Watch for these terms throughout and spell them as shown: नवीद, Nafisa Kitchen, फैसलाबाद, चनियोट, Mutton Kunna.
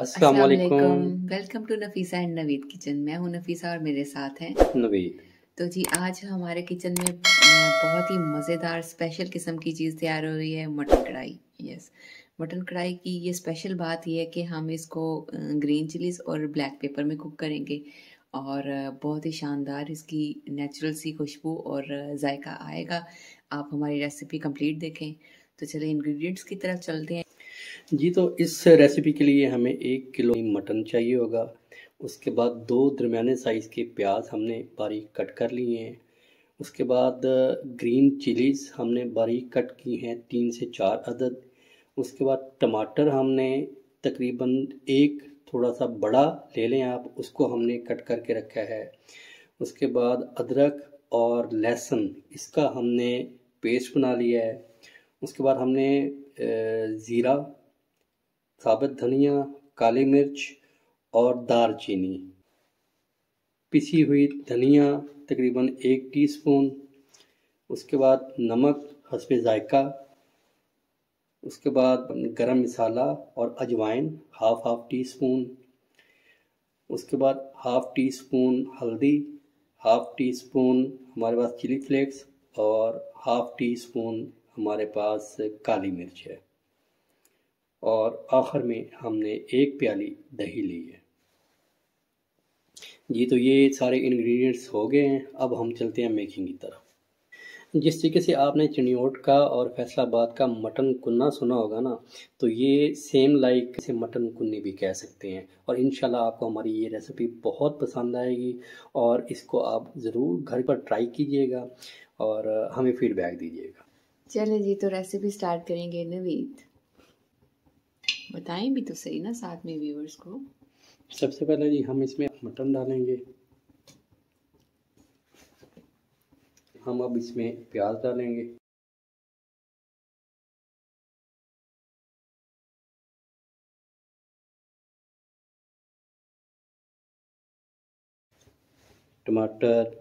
अस्सलाम वालेकुम, welcome to Nafisa and नवीद kitchen. मैं हूँ नफीसा और मेरे साथ हैं नवीद। तो जी आज हमारे किचन में बहुत ही मज़ेदार स्पेशल किस्म की चीज़ तैयार हो रही है, मटन कढ़ाई। यस, मटन कढ़ाई की ये स्पेशल बात यह है कि हम इसको ग्रीन चिलीज़ और ब्लैक पेपर में कुक करेंगे और बहुत ही शानदार इसकी नेचुरल सी खुशबू और जायका आएगा। आप हमारी रेसिपी कंप्लीट देखें। तो चले इंग्रेडिएंट्स की तरफ चलते हैं जी। तो इस रेसिपी के लिए हमें 1 किलो मटन चाहिए होगा। उसके बाद 2 दरम्याने साइज़ के प्याज हमने बारीक कट कर लिए हैं। उसके बाद ग्रीन चिलीज़ हमने बारीक कट की हैं 3 से 4 अदद। उसके बाद टमाटर हमने तकरीबन एक थोड़ा सा बड़ा ले लें आप, उसको हमने कट करके रखा है। उसके बाद अदरक और लहसुन इसका हमने पेस्ट बना लिया है। उसके बाद हमने ज़ीरा, साबुत धनिया, काली मिर्च और दालचीनी, पिसी हुई धनिया तकरीबन 1 टीस्पून। उसके बाद नमक हस्बे जायका। उसके बाद गरम मसाला और अजवाइन ½ टीस्पून। उसके बाद ½ टीस्पून हल्दी, ½ टीस्पून हमारे पास चिली फ्लेक्स और ½ टीस्पून हमारे पास काली मिर्च है। और आखिर में हमने 1 प्याली दही ली है जी। तो ये सारे इंग्रेडिएंट्स हो गए हैं। अब हम चलते हैं मेकिंग की तरफ। जिस तरीके से आपने चनियोट का और फैसलाबाद का मटन कुन्ना सुना होगा ना, तो ये सेम लाइक से मटन कुन्नी भी कह सकते हैं। और इंशाल्लाह आपको हमारी ये रेसिपी बहुत पसंद आएगी और इसको आप ज़रूर घर पर ट्राई कीजिएगा और हमें फीडबैक दीजिएगा। चलिए जी, तो रेसिपी स्टार्ट करेंगे। नवीद बताएं भी तो सही ना साथ में व्यूअर्स को। सबसे पहले जी हम इसमें मटन डालेंगे। हम अब इसमें प्याज डालेंगे। टमाटर,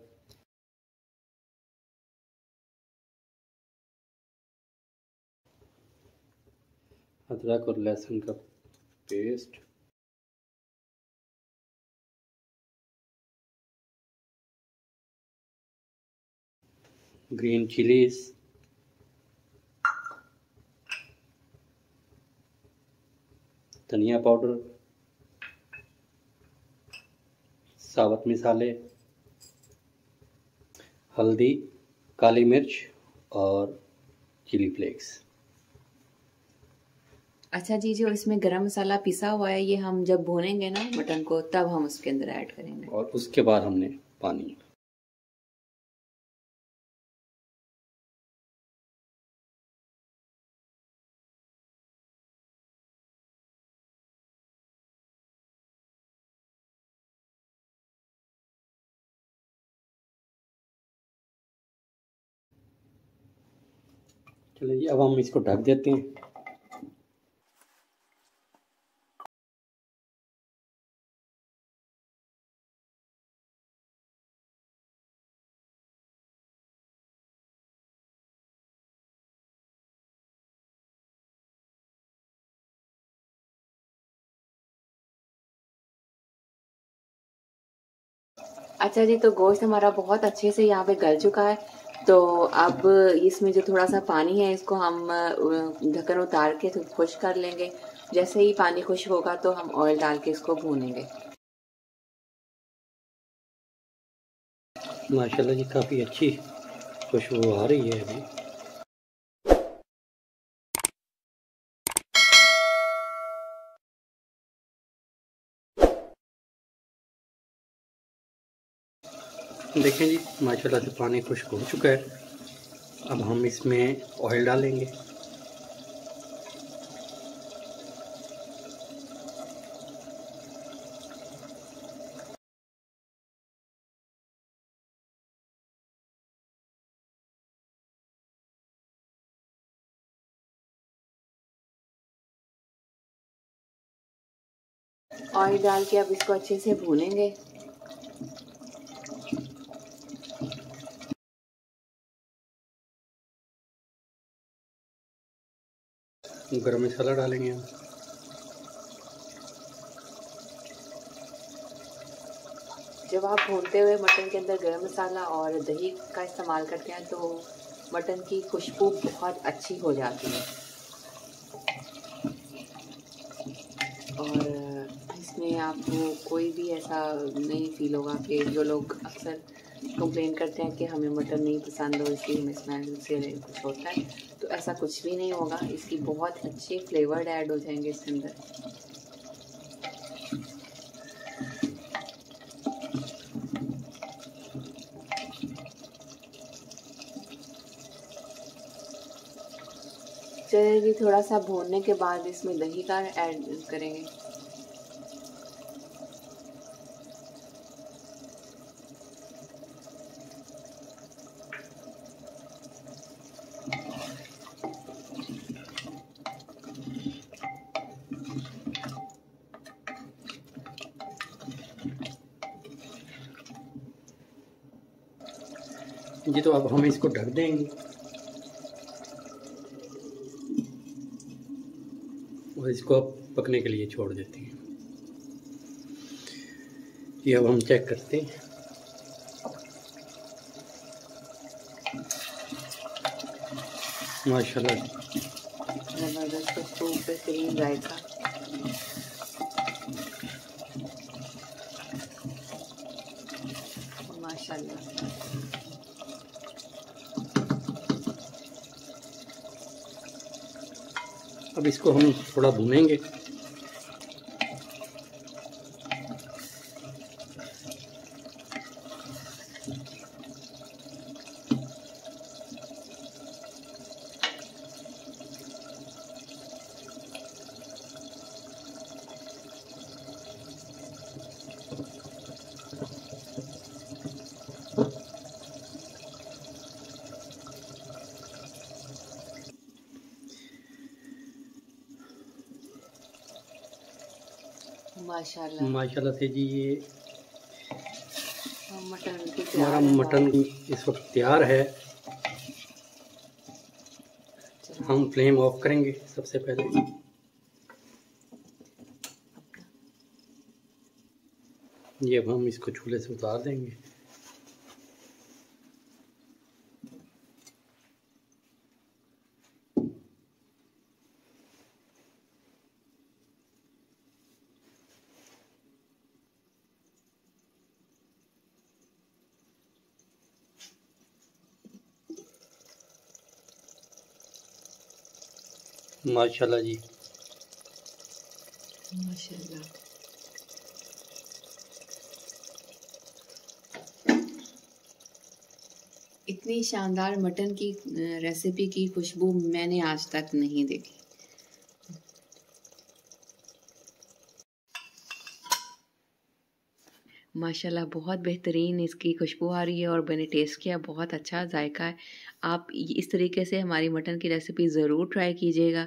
अदरक और लहसुन का पेस्ट, ग्रीन चिलीज, धनिया पाउडर, साबुत मसाले, हल्दी, काली मिर्च और चिली फ्लेक्स। अच्छा जी, जो इसमें गरम मसाला पिसा हुआ है ये हम जब भूनेंगे ना मटन को तब हम उसके अंदर ऐड करेंगे। और उसके बाद हमने पानी, चलिए अब हम इसको ढक देते हैं। अच्छा जी, तो गोश्त हमारा बहुत अच्छे से यहाँ पे गल चुका है। तो अब इसमें जो थोड़ा सा पानी है इसको हम ढक्कन उतार के खुश्क कर लेंगे। जैसे ही पानी खुश्क होगा तो हम ऑयल डाल के इसको भूनेंगे। माशाल्लाह जी, काफ़ी अच्छी खुशबू आ रही है अभी। देखें जी, माशाल्लाह से पानी खुश्क हो चुका है। अब हम इसमें ऑयल डालेंगे। ऑयल डाल के अब इसको अच्छे से भूनेंगे। गरम मसाला डालेंगे हम। जब आप भूनते हुए मटन के अंदर गरम मसाला और दही का इस्तेमाल करते हैं तो मटन की खुशबू बहुत अच्छी हो जाती है। और इसमें आपको कोई भी ऐसा नहीं फील होगा कि जो लोग अक्सर कंप्लेन करते हैं कि हमें मटन नहीं पसंद हो इसलिए हमें स्मेल से कुछ होता है, तो ऐसा कुछ भी नहीं होगा। इसकी बहुत अच्छे फ्लेवर्ड ऐड हो जाएंगे इसके अंदर। चलिए भी थोड़ा सा भूनने के बाद इसमें दही का ऐड करेंगे। जी तो अब हम इसको ढक देंगे और इसको अब पकने के लिए छोड़ देते हैं। ये अब हम चेक करते हैं। माशाल्लाह जबरदस्त खूब बेहतरीन जायका। माशाल्लाह अब इसको हम थोड़ा भूनेंगे। माशाल्लाह माशाल्लाह से जी ये हमारा मटन इस वक्त तैयार है। हम फ्लेम ऑफ करेंगे सबसे पहले। ये अब हम इसको चूल्हे से उतार देंगे। माशाल्लाह जी माशाल्लाह इतनी शानदार मटन की रेसिपी की खुशबू मैंने आज तक नहीं देखी। माशाल्लाह बहुत बेहतरीन इसकी खुशबू आ रही है और मैंने टेस्ट किया, बहुत अच्छा जायका है। आप इस तरीके से हमारी मटन की रेसिपी ज़रूर ट्राई कीजिएगा।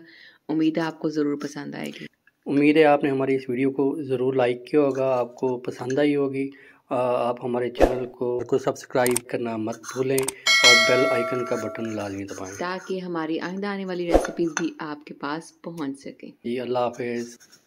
उम्मीद है आपको ज़रूर पसंद आएगी। उम्मीद है आपने हमारी इस वीडियो को ज़रूर लाइक किया होगा, आपको पसंद आई होगी। आप हमारे चैनल को सब्सक्राइब करना मत भूलें और बेल आइकन का बटन लाजमी दबाएँ ताकि हमारी आइंदा आने वाली रेसिपीज़ भी आपके पास पहुँच सकें। जी अल्लाह हाफिज़।